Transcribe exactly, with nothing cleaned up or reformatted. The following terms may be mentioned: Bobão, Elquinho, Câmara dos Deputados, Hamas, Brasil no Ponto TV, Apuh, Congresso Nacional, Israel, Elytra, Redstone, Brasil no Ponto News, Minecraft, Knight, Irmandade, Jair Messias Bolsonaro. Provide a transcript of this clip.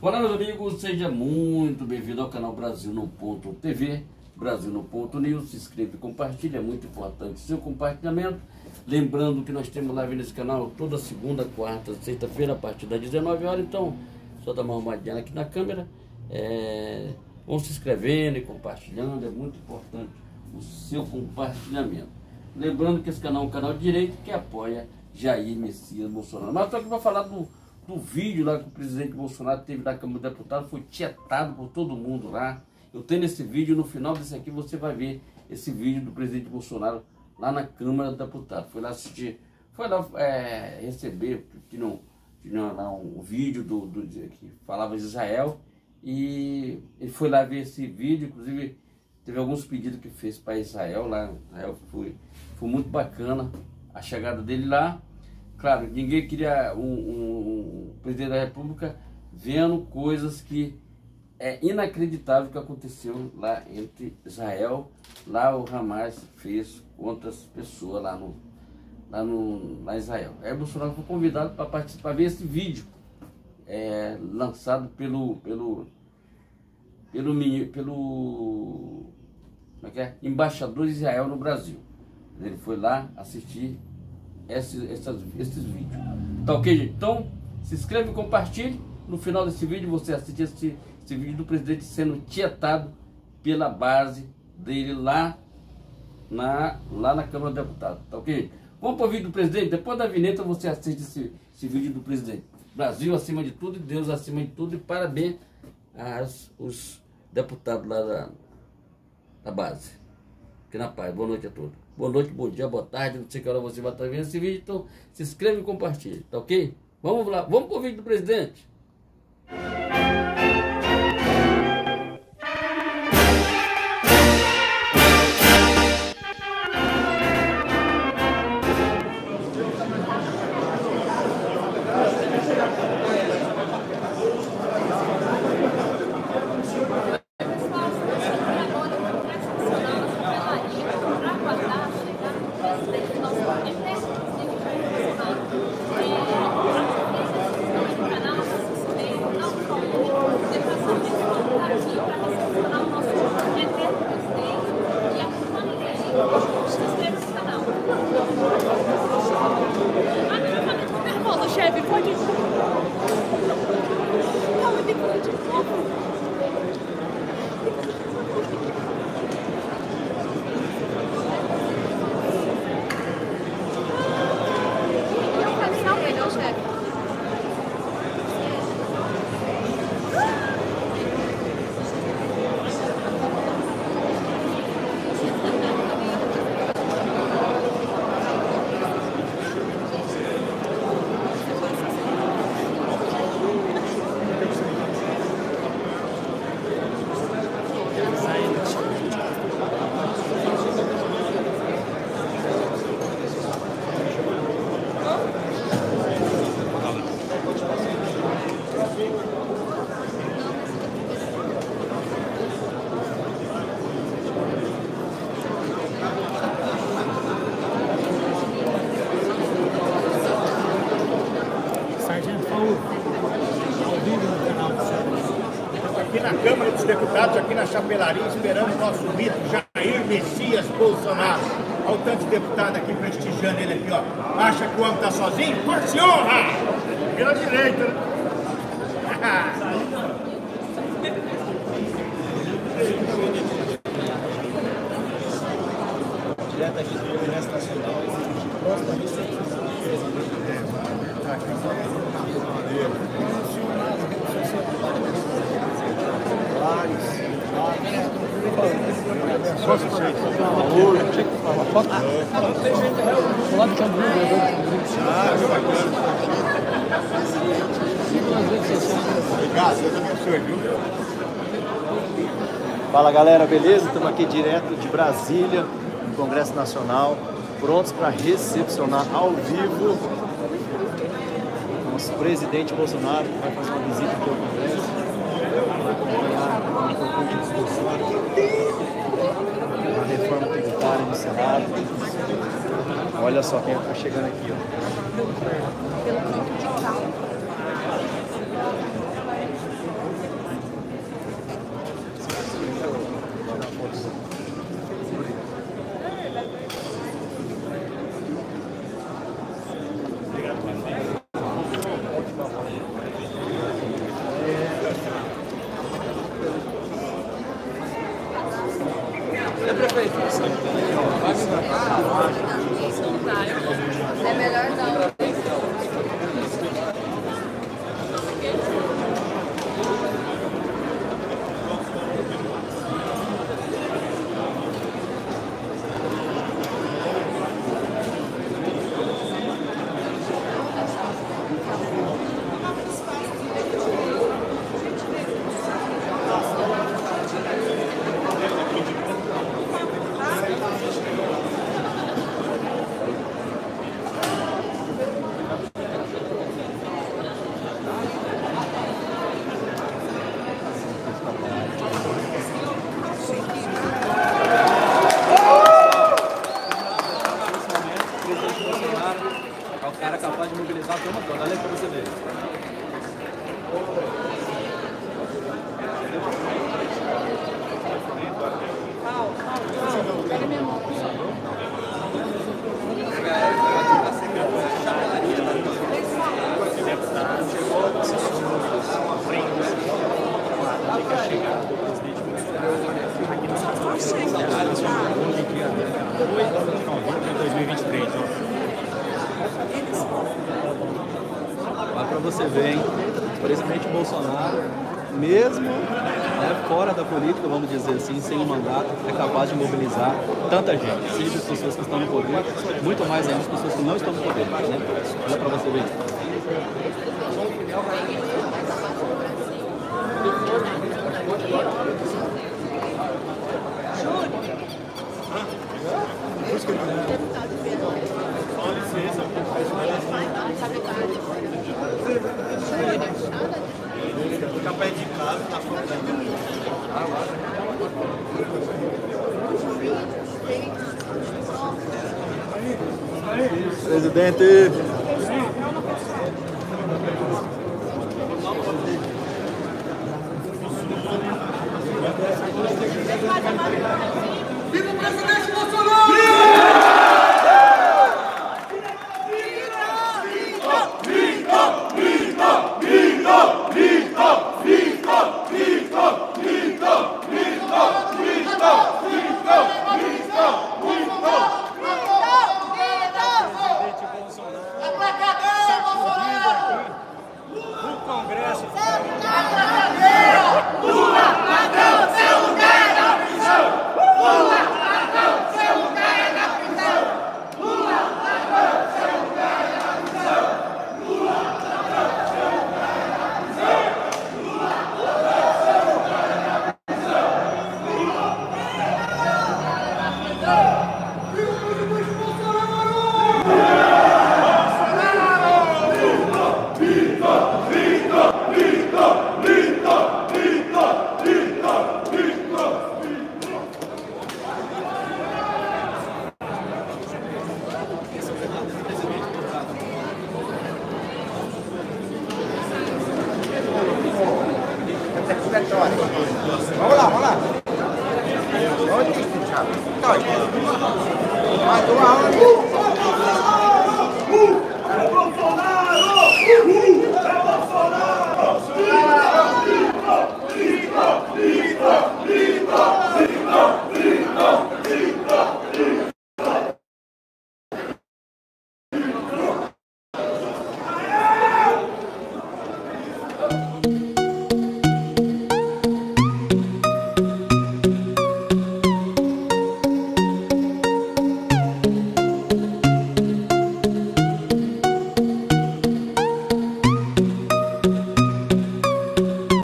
Olá, meus amigos, seja muito bem-vindo ao canal Brasil no Ponto T V, Brasil no Ponto News. Se inscreva e compartilhe, é muito importante o seu compartilhamento. Lembrando que nós temos live nesse canal toda segunda, quarta, sexta-feira, a partir das dezenove horas. Então, só dá uma arrumadinha aqui na câmera. É... Vão se inscrevendo e compartilhando, é muito importante o seu compartilhamento. Lembrando que esse canal é um canal de direito que apoia Jair Messias Bolsonaro. Mas estou aqui para falar do... do vídeo lá que o presidente Bolsonaro teve na Câmara dos Deputados, foi tietado por todo mundo lá. Eu tenho esse vídeo, no final desse aqui você vai ver esse vídeo do presidente Bolsonaro lá na Câmara dos Deputados. Foi lá assistir, foi lá é, receber, tinha um, tinha lá um vídeo do, do, que falava de Israel, e ele foi lá ver esse vídeo. Inclusive teve alguns pedidos que fez para Israel lá. Israel foi, foi muito bacana a chegada dele lá. Claro, ninguém queria um, um, um presidente da República vendo coisas que é inacreditável que aconteceu lá entre Israel. Lá o Hamas fez contra as pessoas lá no, lá no lá em Israel. Aí Bolsonaro foi convidado para participar, ver esse vídeo é, lançado pelo, pelo, pelo, pelo, pelo como é que é? embaixador de Israel no Brasil. Ele foi lá assistir Esses, essas, esses vídeos. Tá ok, gente? Então, se inscreve e compartilhe. No final desse vídeo você assiste esse, esse vídeo do presidente sendo tietado pela base dele lá na, lá na Câmara dos Deputados. Tá ok, gente? Vamos para o vídeo do presidente. Depois da vinheta você assiste esse, esse vídeo do presidente. Brasil acima de tudo e Deus acima de tudo. E parabéns aos os deputados lá da, da base. Fique na paz. Boa noite a todos. Boa noite, bom dia, boa tarde, não sei que hora você vai estar vendo esse vídeo, então se inscreve e compartilha, tá ok? Vamos lá, vamos pro vídeo do presidente. Aqui na Chapelaria, esperamos nosso mito Jair Messias Bolsonaro. Olha o tanto de deputado aqui prestigiando ele aqui, ó. Acha que o homem tá sozinho? Por se honra! Pela direita, né? Direto aqui do Congresso Nacional, gosta disso aqui. Tá aqui, só se sente fala galera, beleza? Estamos aqui direto de Brasília, no Congresso Nacional, prontos para recepcionar ao vivo o nosso presidente Bolsonaro, que vai fazer uma visita aqui ao Congresso. A reforma tributária no Senado. Olha só quem está chegando aqui, ó. É melhor não. Você vê, hein? O presidente Bolsonaro, mesmo né, fora da política, vamos dizer assim, sem um mandato, é capaz de mobilizar tanta gente, seja as pessoas que estão no poder, muito mais ainda as pessoas que não estão no poder, né? Olha para você ver. Presidente. Viva o presidente Bolsonaro! Vamos lá, vamos lá. Onde que está? Tá aí. Vai tomar um. Bolsonaro! É Bolsonaro!